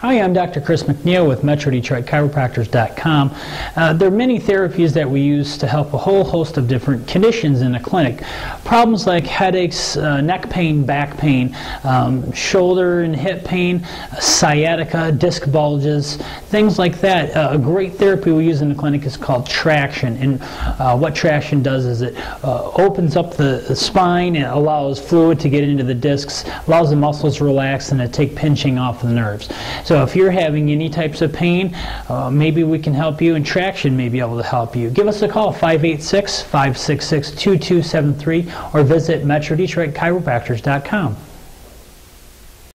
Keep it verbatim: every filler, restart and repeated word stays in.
Hi, I'm Doctor Chris McNeil with Metro Detroit Chiropractors dot com. Uh, there are many therapies that we use to help a whole host of different conditions in the clinic. Problems like headaches, uh, neck pain, back pain, um, shoulder and hip pain, sciatica, disc bulges, things like that. Uh, a great therapy we use in the clinic is called Traction. And uh, what Traction does is it uh, opens up the, the spine and allows fluid to get into the discs, allows the muscles to relax and to take pinching off the nerves. So if you're having any types of pain, uh, maybe we can help you, and Traction may be able to help you. Give us a call, five eight six, five six six, two two seven three, or visit Metro Detroit Chiropractors dot com.